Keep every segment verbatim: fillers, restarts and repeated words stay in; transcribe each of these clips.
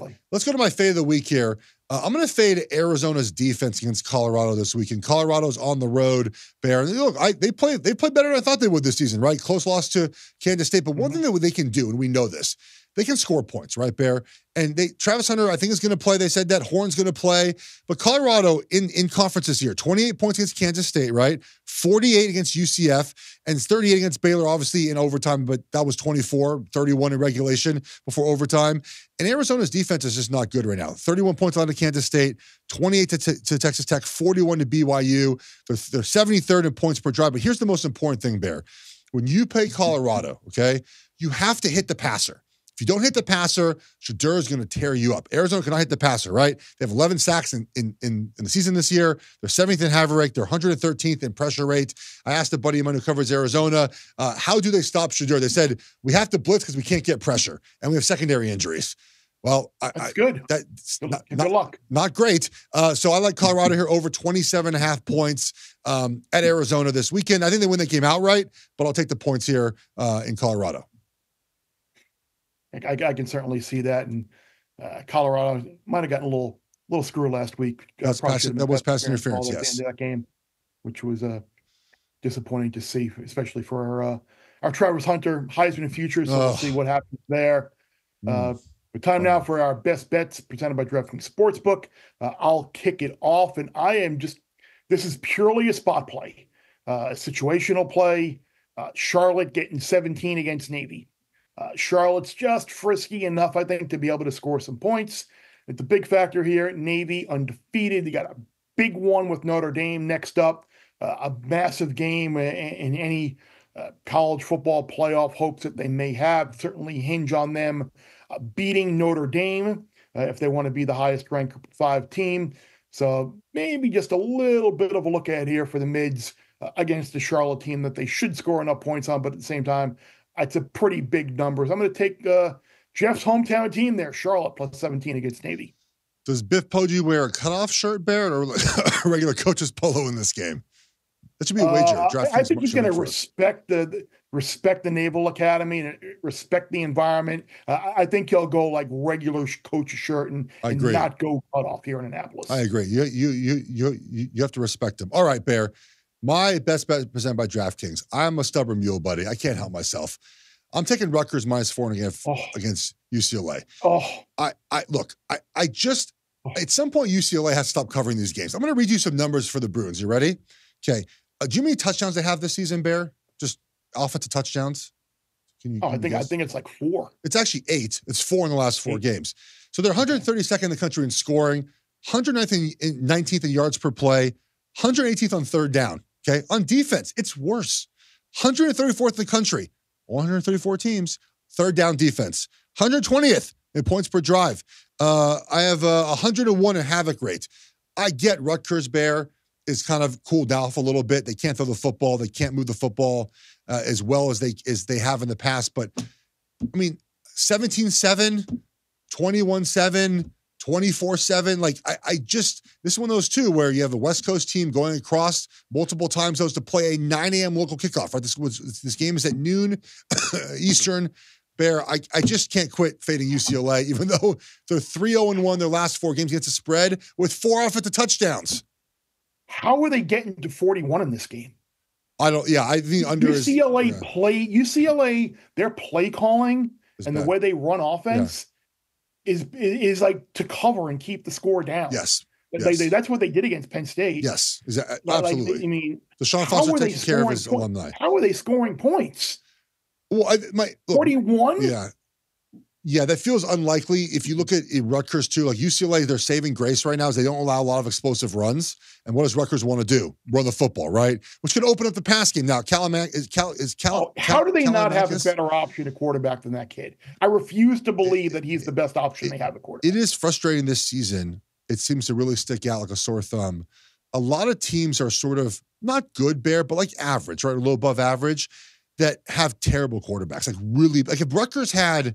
All right, let's go to my fade of the week here. Uh, I'm going to fade Arizona's defense against Colorado this weekend. Colorado's on the road, Bear. And look, I, they play they played better than I thought they would this season, right? Close loss to Kansas State. But one mm-hmm. thing that they can do, and we know this, they can score points, right, Bear? And they Travis Hunter, I think, is going to play. They said that. Horn's going to play. But Colorado in, in conference this year, twenty-eight points against Kansas State, right? forty-eight against U C F, and thirty-eight against Baylor, obviously, in overtime. But that was twenty-four, thirty-one in regulation before overtime. And Arizona's defense is just not good right now. thirty-one points allowed to Kansas State, twenty-eight to, t- to Texas Tech, forty-one to B Y U. They're, they're seventy-third in points per drive. But here's the most important thing, Bear. When you play Colorado, okay, you have to hit the passer. If you don't hit the passer, Shedeur is going to tear you up. Arizona cannot hit the passer, right? They have eleven sacks in, in, in, in the season this year. They're seventieth in Haverick. They're one hundred thirteenth in pressure rate. I asked a buddy of mine who covers Arizona, uh, how do they stop Shedeur? They said, we have to blitz because we can't get pressure, and we have secondary injuries. Well, I, that's good. I, that's good, not, good luck. Not great. Uh, so I like Colorado here over twenty-seven and a half points um, at Arizona this weekend. I think they win the game outright, but I'll take the points here uh, in Colorado. I, I can certainly see that, and uh, Colorado might have gotten a little little screw last week. That's uh, pass, that was pass interference, yes. That game, which was uh, disappointing to see, especially for our, uh, our Travis Hunter Heisman future. So oh. we'll see what happens there. Mm. Uh, but time oh. now for our best bets presented by DraftKings Sportsbook. Uh, I'll kick it off, and I am just this is purely a spot play, uh, a situational play. Uh, Charlotte getting seventeen against Navy. Uh, Charlotte's just frisky enough, I think, to be able to score some points. It's a big factor here. Navy undefeated. They got a big one with Notre Dame next up. Uh, a massive game in, in any uh, college football playoff hopes that they may have certainly hinge on them uh, beating Notre Dame uh, if they want to be the highest ranked five team. So maybe just a little bit of a look at here for the mids uh, against the Charlotte team that they should score enough points on, but at the same time, it's a pretty big number. So I'm going to take uh, Jeff's hometown team there, Charlotte, plus seventeen against Navy. Does Biff Poggi wear a cutoff shirt, Barrett, or a regular coach's polo in this game? That should be a wager. Uh, I, I think he's going to respect the, the respect the Naval Academy and respect the environment. Uh, I think he'll go like regular coach shirt and, and not go cutoff here in Annapolis. I agree. You you you you you have to respect him. All right, Bear. My best bet presented by DraftKings. I'm a stubborn mule, buddy. I can't help myself. I'm taking Rutgers minus four and against, oh. against U C L A. Oh, I, I look. I, I just oh. at some point U C L A has to stop covering these games. I'm going to read you some numbers for the Bruins. You ready? Okay. Uh, do you know how many touchdowns they have this season, Bear? Just offensive touchdowns. Can you, oh, can I think I think it's like four. It's actually eight. It's four in the last four eight. games. So they're one hundred thirty-second in the country in scoring, one hundred nineteenth in yards per play, one hundred eighteenth on third down. Okay, on defense, it's worse. one hundred thirty-fourth in the country, one hundred thirty-four teams, third down defense. one hundred twentieth in points per drive. Uh, I have a one hundred one in havoc rate. I get Rutgers, Bear, is kind of cooled off a little bit. They can't throw the football. They can't move the football uh, as well as they as they have in the past. But, I mean, seventeen seven, twenty-one seven, twenty-four seven, like I, I just, this is one of those two where you have a West Coast team going across multiple time zones to play a nine a.m. local kickoff, right? This was, this game is at noon Eastern. Bear, I, I just can't quit fading U C L A, even though they're three oh and one their last four games against the spread with four offensive touchdowns. How are they getting to forty-one in this game? I don't, yeah, I think under U C L A is, yeah. play, U C L A, their play calling it's and bad. The way they run offense. Yeah. Is is like to cover and keep the score down. Yes, yes. They, they, that's what they did against Penn State. Yes, exactly. Like, absolutely. I mean, Deshaun Foster taking care of his po- alumni. How are they scoring points? Well, I, my forty-one. Yeah, yeah, that feels unlikely. If you look at Rutgers too, like U C L A, their saving grace right now is they don't allow a lot of explosive runs. And what does Rutgers want to do? Run the football, right? Which could open up the pass game. Now, Calamac is Cal is Cal. Oh, how Cal, do they Calamac not have is? a better option at quarterback than that kid? I refuse to believe it, that he's it, the best option it, they have at quarterback. It is frustrating this season. It seems to really stick out like a sore thumb. A lot of teams are sort of not good, Bear, but like average, right? A little above average that have terrible quarterbacks. Like really, like if Rutgers had.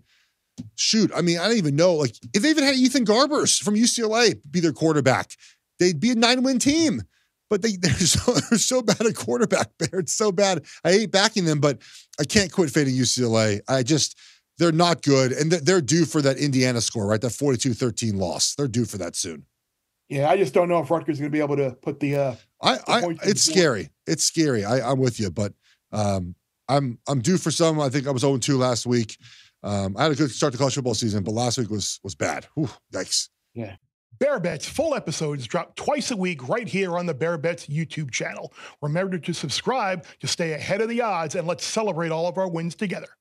Shoot, I mean, I don't even know. Like, if they even had Ethan Garbers from U C L A be their quarterback, they'd be a nine-win team. But they, they're, so, they're so bad at quarterback, Bear. It's so bad. I hate backing them, but I can't quit fading U C L A. I just they're not good, and they're due for that Indiana score, right? That forty-two thirteen loss. They're due for that soon. Yeah, I just don't know if Rutgers is going to be able to put the. Uh, I, the I it's scary. It's scary. I, I'm with you, but um, I'm I'm due for some. I think I was oh and two last week. Um, I had a good start to college football season, but last week was was bad. Whew, yikes. Yeah. Bear Bets full episodes drop twice a week right here on the Bear Bets YouTube channel. Remember to subscribe to stay ahead of the odds, and let's celebrate all of our wins together.